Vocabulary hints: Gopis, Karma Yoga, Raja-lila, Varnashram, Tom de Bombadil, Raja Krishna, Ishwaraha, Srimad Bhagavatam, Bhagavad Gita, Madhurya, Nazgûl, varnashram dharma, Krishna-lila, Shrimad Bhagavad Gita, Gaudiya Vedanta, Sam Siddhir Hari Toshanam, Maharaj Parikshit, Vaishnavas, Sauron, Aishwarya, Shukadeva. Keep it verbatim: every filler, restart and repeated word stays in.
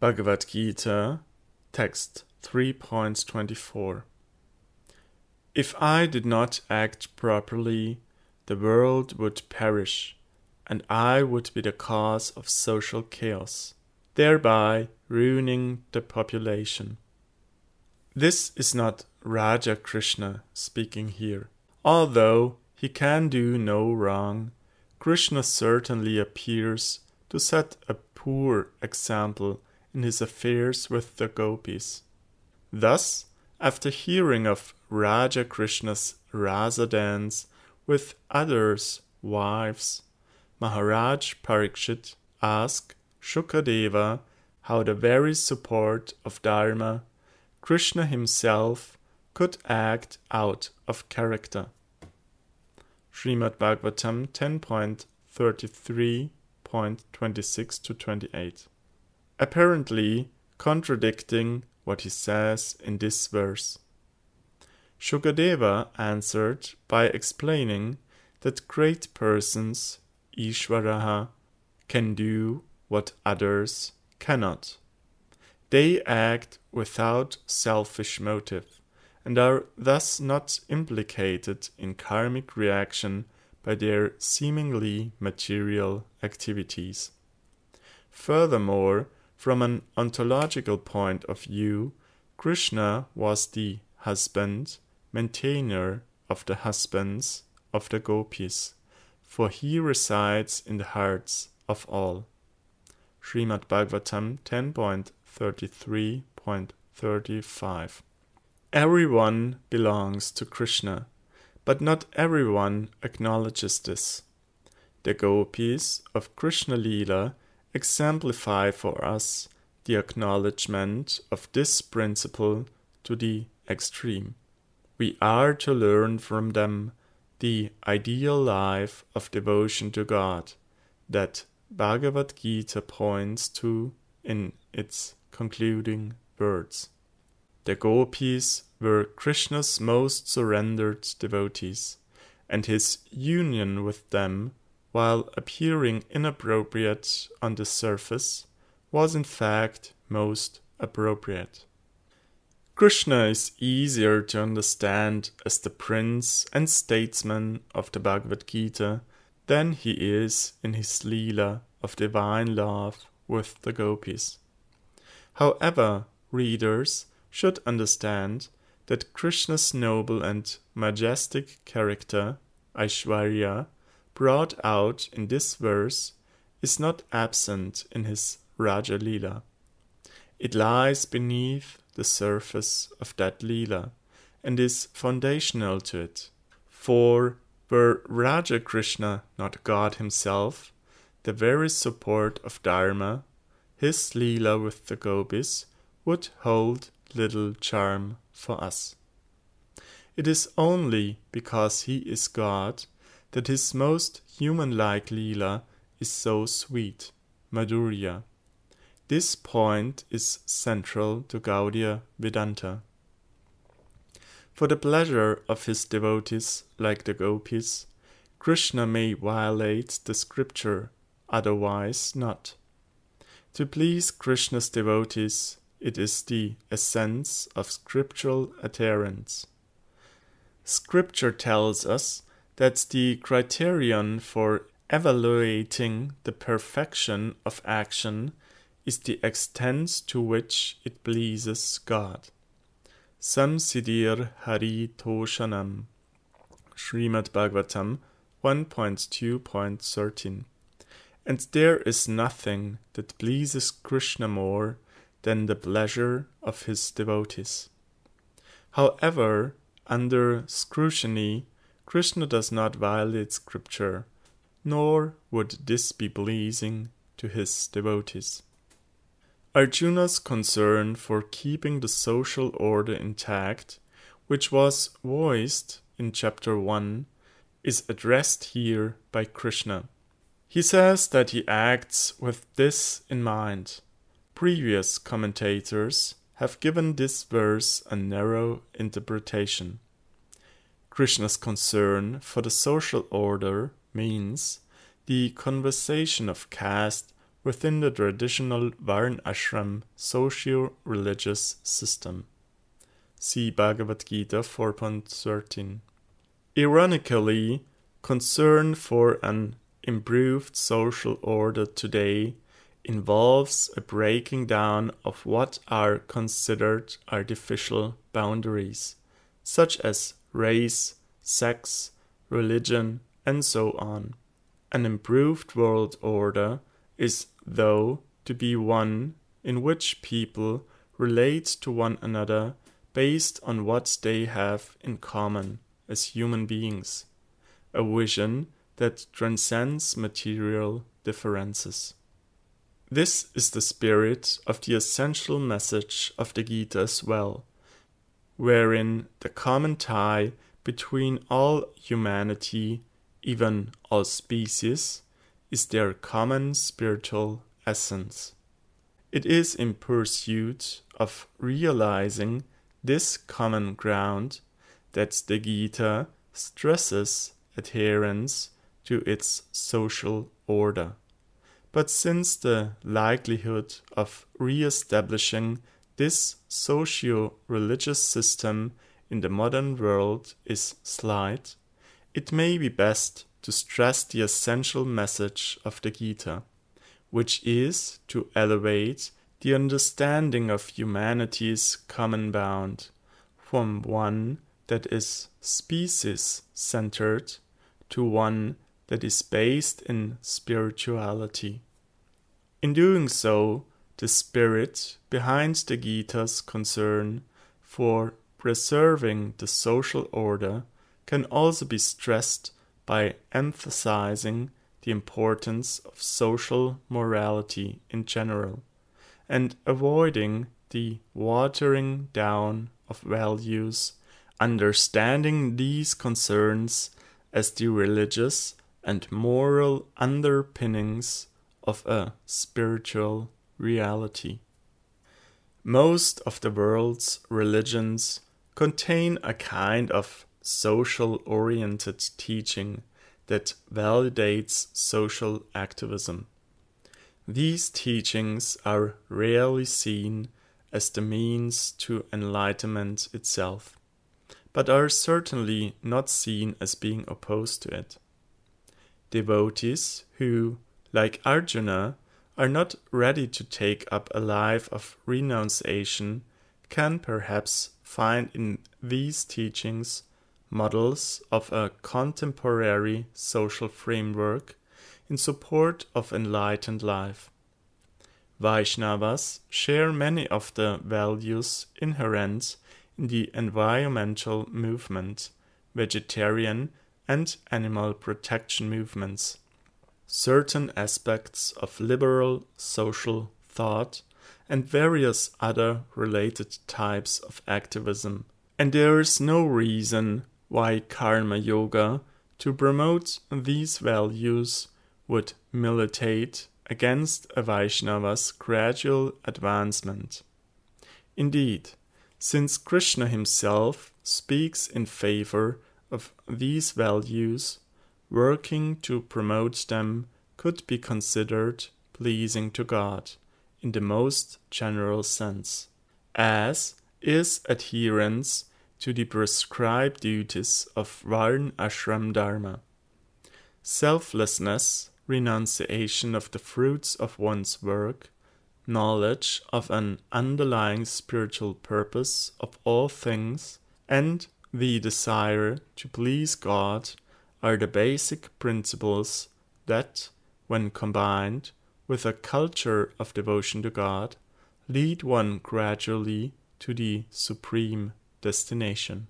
Bhagavad Gita, text three point twenty-four. If I did not act properly, the world would perish, and I would be the cause of social chaos, thereby ruining the population. This is not Raja Krishna speaking here. Although he can do no wrong, Krishna certainly appears to set a poor example in his affairs with the gopis. Thus, after hearing of Raja Krishna's rasa dance with others' wives, Maharaj Parikshit asked Shukadeva how the very support of Dharma, Krishna himself, could act out of character. Srimad Bhagavatam ten thirty-three point twenty-six to twenty-eight. Apparently contradicting what he says in this verse. Shukadeva answered by explaining that great persons, Ishwaraha, can do what others cannot. They act without selfish motive and are thus not implicated in karmic reaction by their seemingly material activities. Furthermore, from an ontological point of view, Krishna was the husband, maintainer of the husbands of the gopis, for he resides in the hearts of all. Srimad Bhagavatam ten thirty-three point thirty-five. Everyone belongs to Krishna, but not everyone acknowledges this. The gopis of Krishna-lila exemplify for us the acknowledgement of this principle to the extreme. We are to learn from them the ideal life of devotion to God that Bhagavad Gita points to in its concluding words. The gopis were Krishna's most surrendered devotees, and his union with them, while appearing inappropriate on the surface, was in fact most appropriate. Krishna is easier to understand as the prince and statesman of the Bhagavad Gita than he is in his Leela of divine love with the gopis. However, readers should understand that Krishna's noble and majestic character, Aishwarya, brought out in this verse, is not absent in his Raja-lila. It lies beneath the surface of that lila and is foundational to it. For were Raja Krishna not God himself, the very support of Dharma, his lila with the gopis would hold little charm for us. It is only because he is God that his most human-like lila is so sweet, Madhurya. This point is central to Gaudiya Vedanta. For the pleasure of his devotees, like the gopis, Krishna may violate the scripture, otherwise not. To please Krishna's devotees, it is the essence of scriptural adherence. Scripture tells us that the criterion for evaluating the perfection of action is the extent to which it pleases God. Sam Siddhir Hari Toshanam, Srimad Bhagavatam one point two point thirteen. And there is nothing that pleases Krishna more than the pleasure of his devotees. However, under scrutiny, Krishna does not violate scripture, nor would this be pleasing to his devotees. Arjuna's concern for keeping the social order intact, which was voiced in chapter one, is addressed here by Krishna. He says that he acts with this in mind. Previous commentators have given this verse a narrow interpretation. Krishna's concern for the social order means the conversation of caste within the traditional Varnashram socio-religious system. See Bhagavad Gita four point thirteen. Ironically, concern for an improved social order today involves a breaking down of what are considered artificial boundaries, such as race, sex, religion, and so on. An improved world order is, though, to be one in which people relate to one another based on what they have in common as human beings, a vision that transcends material differences. This is the spirit of the essential message of the Gita as well, wherein the common tie between all humanity, even all species, is their common spiritual essence. It is in pursuit of realizing this common ground that the Gita stresses adherence to its social order. But since the likelihood of re-establishing this socio-religious system in the modern world is slight, it may be best to stress the essential message of the Gita, which is to elevate the understanding of humanity's common bound from one that is species-centered to one that is based in spirituality. In doing so, the spirit behind the Gita's concern for preserving the social order can also be stressed by emphasizing the importance of social morality in general and avoiding the watering down of values, understanding these concerns as the religious and moral underpinnings of a spiritual reality. Most of the world's religions contain a kind of social-oriented teaching that validates social activism. These teachings are rarely seen as the means to enlightenment itself, but are certainly not seen as being opposed to it. Devotees who, like Arjuna, are not ready to take up a life of renunciation can perhaps find in these teachings models of a contemporary social framework in support of enlightened life. Vaishnavas share many of the values inherent in the environmental movement, vegetarian and animal protection movements, certain aspects of liberal social thought, and various other related types of activism. And there is no reason why Karma Yoga, to promote these values, would militate against a Vaishnava's gradual advancement. Indeed, since Krishna himself speaks in favor of these values, working to promote them could be considered pleasing to God in the most general sense, as is adherence to the prescribed duties of varnashram dharma. Selflessness, renunciation of the fruits of one's work, knowledge of an underlying spiritual purpose of all things, and the desire to please God are the basic principles that, when combined with a culture of devotion to God, lead one gradually to the supreme destination.